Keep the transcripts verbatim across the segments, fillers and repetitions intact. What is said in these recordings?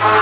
Uh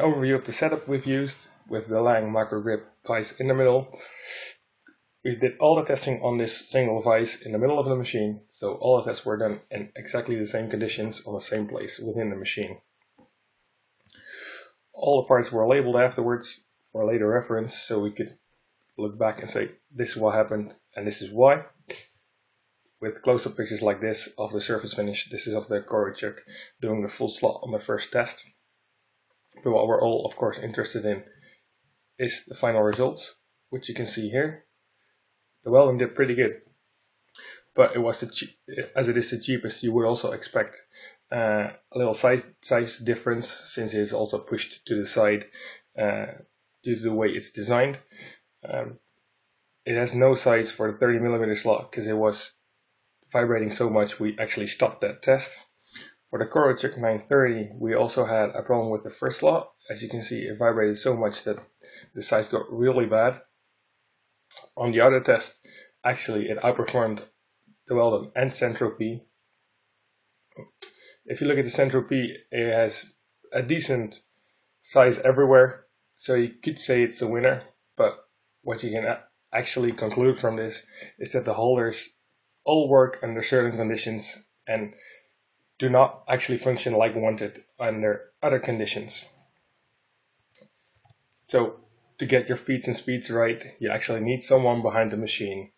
overview of the setup we've used with the Lang microgrip vise in the middle. We did all the testing on this single vise in the middle of the machine, so all the tests were done in exactly the same conditions on the same place within the machine. All the parts were labeled afterwards for later reference, so we could look back and say this is what happened and this is why. With close-up pictures like this of the surface finish, this is of the CoroChuck doing the full slot on the first test. But what we're all of course interested in is the final results, which you can see here. The Weldon did pretty good, but it was the as it is the cheapest, you would also expect uh, a little size size difference, since it is also pushed to the side uh, due to the way it's designed. Um, it has no size for the thirty millimeter slot because it was vibrating so much we actually stopped that test. For the CoroChuck nine thirty, we also had a problem with the first slot. As you can see, it vibrated so much that the size got really bad. On the other test, actually, it outperformed the Weldon and Centro-P. If you look at the Centro-P, it has a decent size everywhere, so you could say it's a winner. But what you can actually conclude from this is that the holders all work under certain conditions and do not actually function like wanted under other conditions. So to get your feeds and speeds right, you actually need someone behind the machine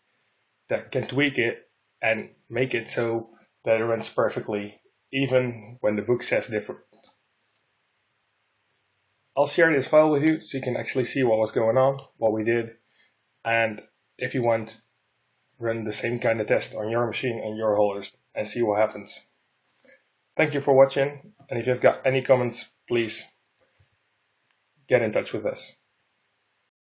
that can tweak it and make it so that it runs perfectly, even when the book says different. I'll share this file with you so you can actually see what was going on, what we did, and if you want, run the same kind of test on your machine and your holders and see what happens. Thank you for watching, and if you've got any comments, please get in touch with us.